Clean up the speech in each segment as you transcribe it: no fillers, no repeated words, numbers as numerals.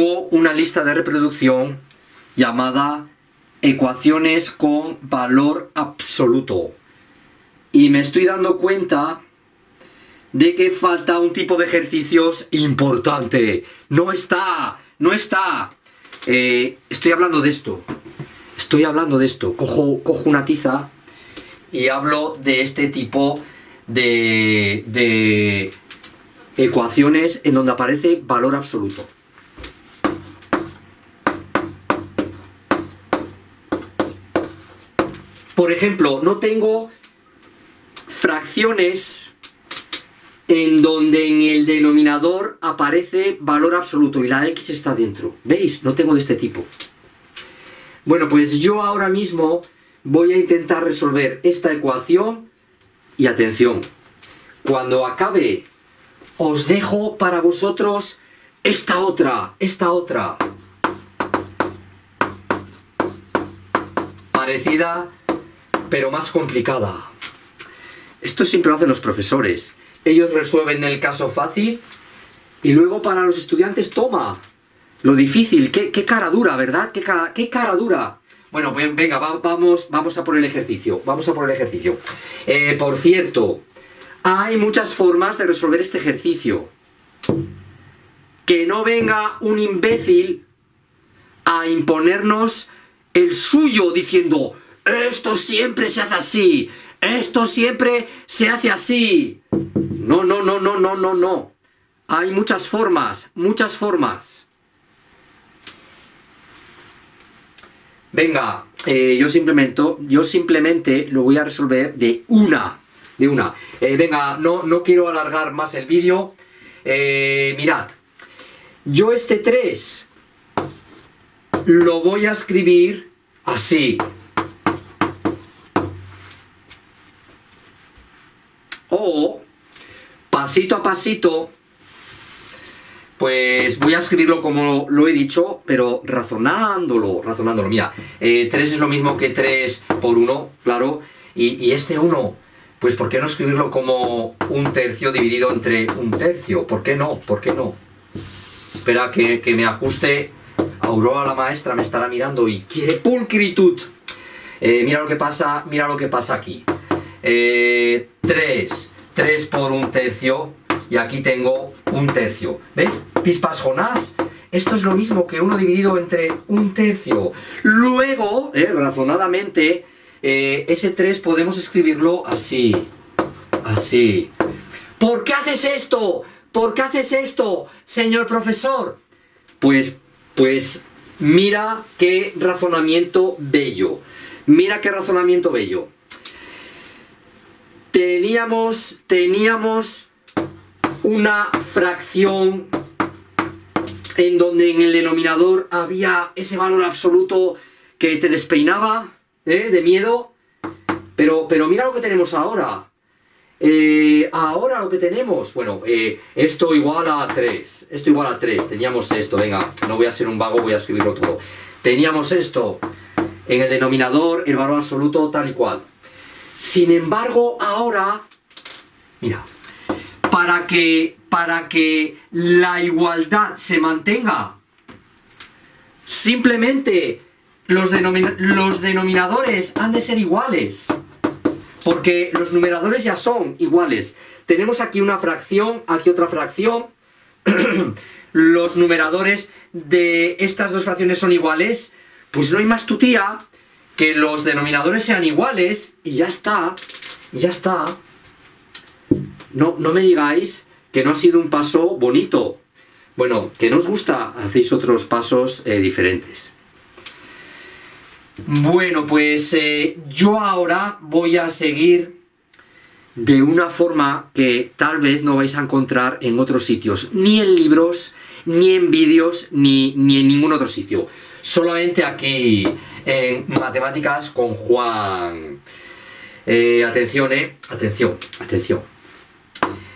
tengo una lista de reproducción llamada ecuaciones con valor absoluto. Y me estoy dando cuenta de que falta un tipo de ejercicios importante. No está. Estoy hablando de esto. Cojo una tiza y hablo de este tipo de ecuaciones en donde aparece valor absoluto. Por ejemplo, no tengo fracciones en donde en el denominador aparece valor absoluto y la X está dentro. ¿Veis? No tengo de este tipo. Bueno, pues yo ahora mismo voy a intentar resolver esta ecuación y atención, cuando acabe os dejo para vosotros esta otra parecida pero más complicada. Esto siempre lo hacen los profesores. Ellos resuelven el caso fácil y luego para los estudiantes, toma, lo difícil. Qué cara dura, ¿verdad? Qué cara dura. Bueno, pues venga, vamos a por el ejercicio. Por cierto, hay muchas formas de resolver este ejercicio. Que no venga un imbécil a imponernos el suyo diciendo, esto siempre se hace así, esto siempre se hace así. No. Hay muchas formas. Venga, yo simplemente lo voy a resolver de una. Venga, no quiero alargar más el vídeo. Mirad, yo este 3 lo voy a escribir así. O, pasito a pasito, pues voy a escribirlo como lo he dicho, pero razonándolo. Mira, 3 es lo mismo que 3 por 1, claro. Y este 1, pues ¿por qué no escribirlo como un tercio dividido entre un tercio? ¿Por qué no? Espera que me ajuste. Aurora, la maestra, me estará mirando y quiere pulcritud. Mira lo que pasa aquí. 3 por un tercio. Y aquí tengo un tercio. ¿Ves? Pispas Jonás. Esto es lo mismo que 1 dividido entre un tercio. Luego, razonadamente, ese 3 podemos escribirlo así. ¿Por qué haces esto? Señor profesor. Pues mira qué razonamiento bello. Teníamos una fracción en donde en el denominador había ese valor absoluto que te despeinaba, de miedo, pero mira lo que tenemos ahora. Bueno, esto igual a 3, teníamos esto. Venga, no voy a ser un vago, voy a escribirlo todo. Teníamos esto en el denominador, el valor absoluto tal y cual. Sin embargo, ahora, mira, para que la igualdad se mantenga, simplemente los denominadores han de ser iguales, porque los numeradores ya son iguales. Tenemos aquí una fracción, aquí otra fracción. Los numeradores de estas dos fracciones son iguales. Pues no hay más tutía que los denominadores sean iguales y ya está, No me digáis que no ha sido un paso bonito. Bueno, que no os gusta, hacéis otros pasos diferentes. Bueno, pues yo ahora voy a seguir de una forma que tal vez no vais a encontrar en otros sitios, ni en libros, ni en vídeos, ni en ningún otro sitio. Solamente aquí, en Matemáticas con Juan. Atención.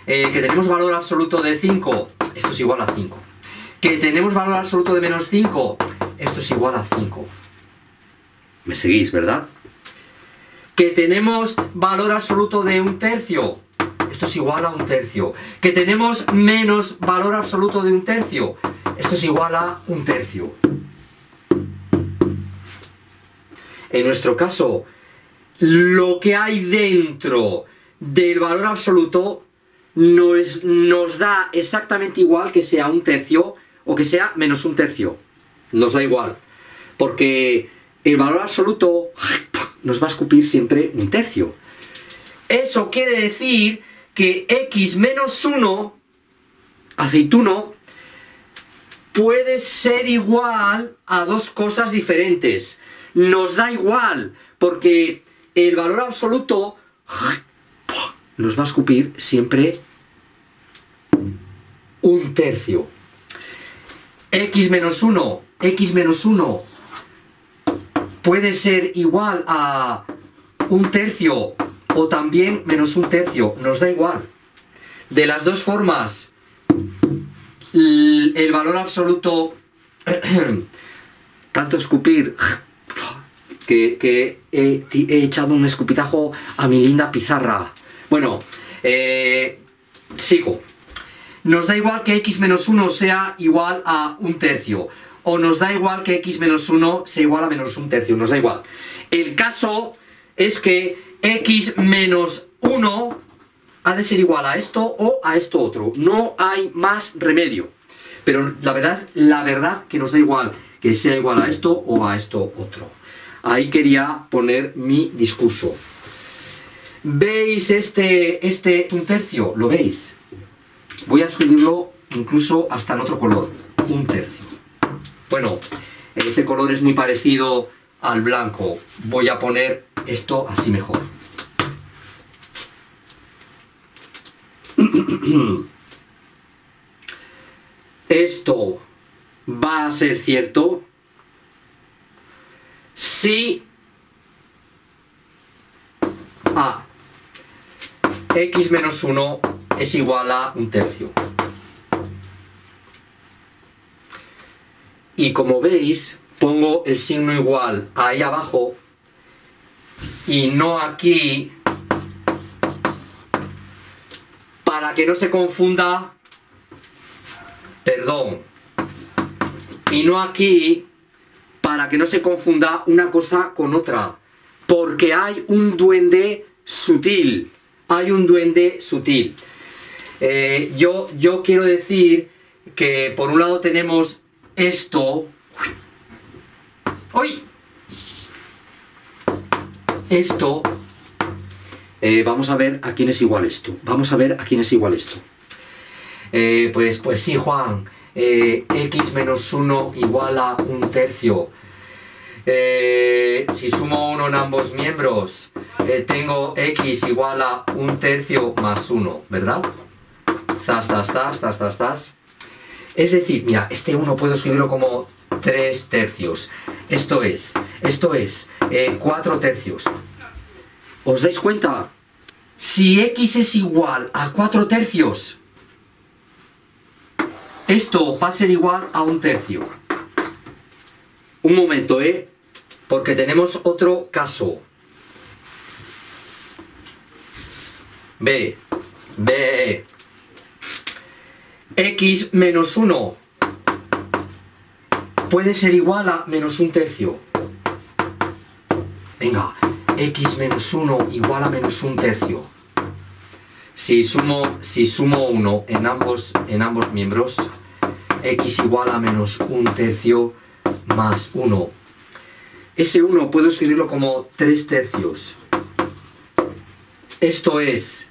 Que tenemos valor absoluto de 5, esto es igual a 5. Que tenemos valor absoluto de menos 5, esto es igual a 5. ¿Me seguís, verdad? Que tenemos valor absoluto de un tercio, esto es igual a un tercio. Que tenemos menos valor absoluto de un tercio, Esto es igual a 1/3. En nuestro caso, lo que hay dentro del valor absoluto nos da exactamente igual que sea 1/3 o que sea menos 1/3. Nos da igual, porque el valor absoluto nos va a escupir siempre 1/3. Eso quiere decir que x menos 1, aceituno, puede ser igual a dos cosas diferentes. Nos da igual, porque el valor absoluto nos va a escupir siempre 1/3. X menos 1, puede ser igual a 1/3 o también menos 1/3, nos da igual. De las dos formas, el valor absoluto, tanto escupir, que he echado un escupitajo a mi linda pizarra. Bueno, sigo. Nos da igual que x menos 1 sea igual a 1/3, o nos da igual que x menos 1 sea igual a menos 1/3, nos da igual. El caso es que x menos 1 ha de ser igual a esto o a esto otro. No hay más remedio. Pero la verdad que nos da igual que sea igual a esto o a esto otro. Ahí quería poner mi discurso. ¿Veis este 1/3? ¿Lo veis? Voy a escribirlo incluso hasta en otro color. 1/3. Bueno, ese color es muy parecido al blanco. Voy a poner esto así mejor. Esto va a ser cierto si a x menos 1 es igual a 1/3. Y como veis, pongo el signo igual ahí abajo y no aquí, para que no se confunda, perdón, y no aquí, para que no se confunda una cosa con otra, porque hay un duende sutil, yo quiero decir que por un lado tenemos esto, ¡uy! Esto, vamos a ver a quién es igual esto. Pues sí, Juan, x menos 1 igual a 1/3. Si sumo 1 en ambos miembros, tengo x igual a 1/3 más 1, ¿verdad? Zas, zas, zas, zas, zas, zas. Es decir, mira, este 1 puedo escribirlo como 3/3. Esto es 4/3. ¿Os dais cuenta? Si x es igual a 4/3, esto va a ser igual a 1/3. Un momento, porque tenemos otro caso. Ve. X menos 1 puede ser igual a menos 1/3. Venga, x menos 1 igual a menos 1/3. Si sumo 1 en ambos miembros, x igual a menos 1/3 más 1. Ese 1 puedo escribirlo como 3/3. Esto es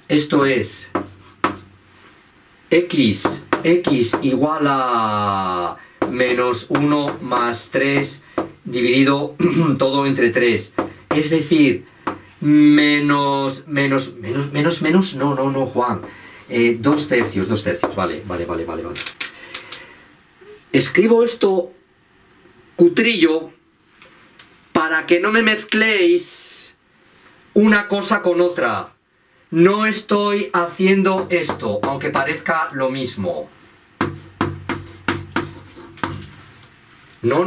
x igual a menos 1 más 3 dividido todo entre 3. Es decir, menos, no, Juan. 2/3, vale. Escribo esto cutrillo para que no me mezcléis una cosa con otra. No estoy haciendo esto, aunque parezca lo mismo. No.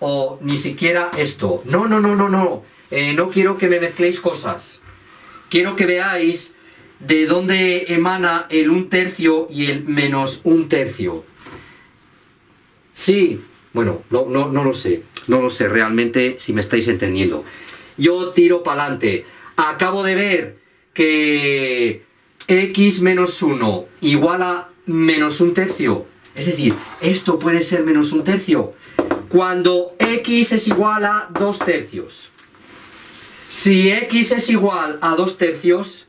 O ni siquiera esto. No quiero que me mezcléis cosas. Quiero que veáis ¿De dónde emana el 1/3 y el menos 1/3? Sí, bueno, no lo sé realmente si me estáis entendiendo. Yo tiro para adelante. Acabo de ver que x menos 1 igual a menos 1/3. Es decir, esto puede ser menos 1/3 cuando x es igual a 2/3. Si x es igual a 2/3,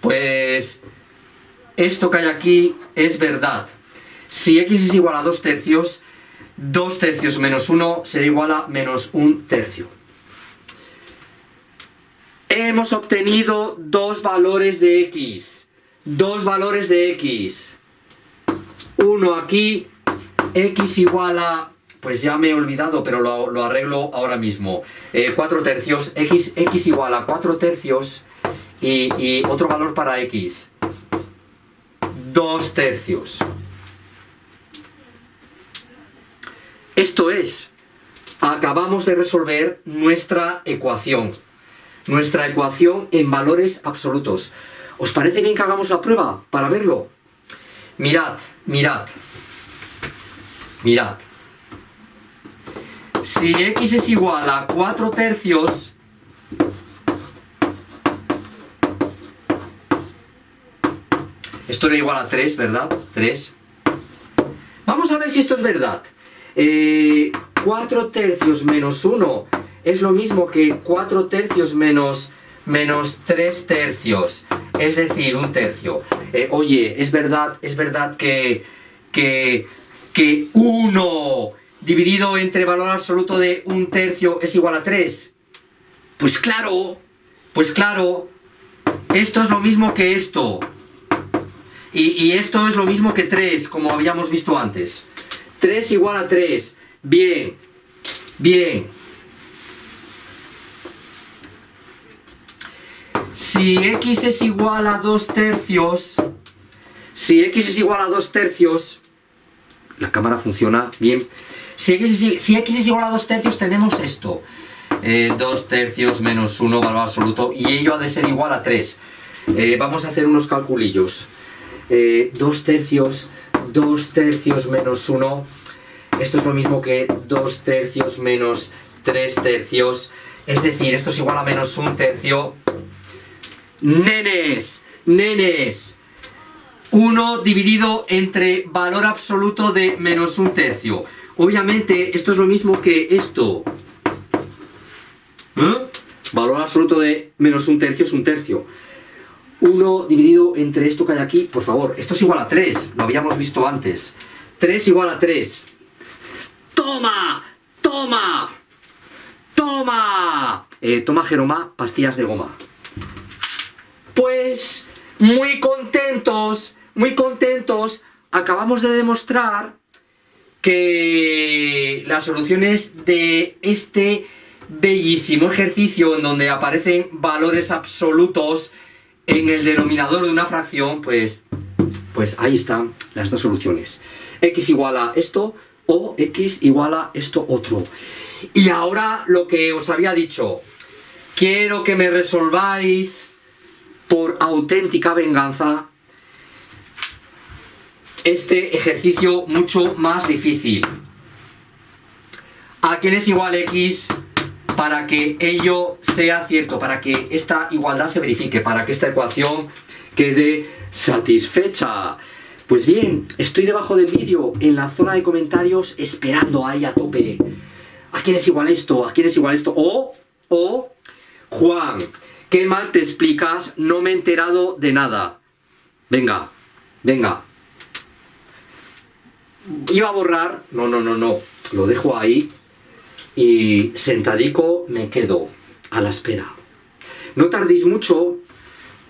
pues esto que hay aquí es verdad. Si x es igual a 2/3, 2/3 menos 1 será igual a menos 1/3. Hemos obtenido dos valores de x. Uno aquí, x igual a... pues ya me he olvidado, pero lo arreglo ahora mismo. 4/3, x igual a 4/3 y otro valor para x, 2/3. Esto es, acabamos de resolver nuestra ecuación. Nuestra ecuación en valores absolutos. ¿Os parece bien que hagamos la prueba para verlo? Mirad. Si x es igual a 4/3, esto era igual a 3, ¿verdad? 3. Vamos a ver si esto es verdad. 4/3 menos 1 es lo mismo que 4/3 menos 3/3, es decir, 1/3. Oye, es verdad que 1 dividido entre valor absoluto de 1/3 es igual a 3. Pues claro, esto es lo mismo que esto. Y esto es lo mismo que 3, como habíamos visto antes. 3 igual a 3. Bien. Si x es igual a 2/3, la cámara funciona bien. Si x es igual a 2/3 tenemos esto. 2/3 menos 1 valor absoluto, y ello ha de ser igual a 3. Vamos a hacer unos calculillos. 2/3 menos 1, esto es lo mismo que 2/3 menos 3/3, es decir, esto es igual a menos 1/3. Nenes, 1 dividido entre valor absoluto de menos 1/3. Obviamente esto es lo mismo que esto. Valor absoluto de menos 1/3 es 1/3. 1 dividido entre esto que hay aquí, por favor, esto es igual a 3, lo habíamos visto antes. 3 igual a 3. ¡Toma! Toma, Jeroma, pastillas de goma. Pues, muy contentos, acabamos de demostrar que las soluciones de este bellísimo ejercicio en donde aparecen valores absolutos en el denominador de una fracción, pues ahí están las dos soluciones. X igual a esto o x igual a esto otro. Y ahora lo que os había dicho, quiero que me resolváis por auténtica venganza este ejercicio mucho más difícil. ¿A quién es igual x? Para que ello sea cierto, para que esta igualdad se verifique, para que esta ecuación quede satisfecha. Pues bien, estoy debajo del vídeo, en la zona de comentarios, esperando ahí a tope. ¿A quién es igual esto? ¿A quién es igual esto? O, Juan, qué mal te explicas, no me he enterado de nada. Venga. Iba a borrar, no, lo dejo ahí. Y sentadico me quedo a la espera. No tardéis mucho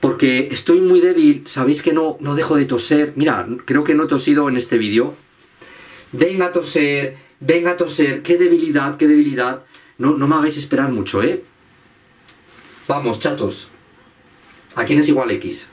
porque estoy muy débil. Sabéis que no dejo de toser. Mirad, creo que no he tosido en este vídeo. Venga a toser. Qué debilidad. No me hagáis esperar mucho, ¿eh? Vamos, chatos. ¿A quién es igual x?